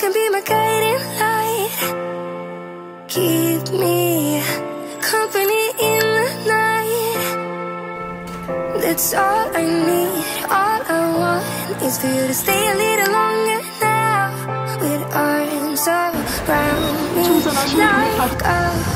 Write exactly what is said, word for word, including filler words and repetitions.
can be my guiding light. Keep me company in the night. That's all I need, all I want is for you to stay a little longer now. With arms around me, like a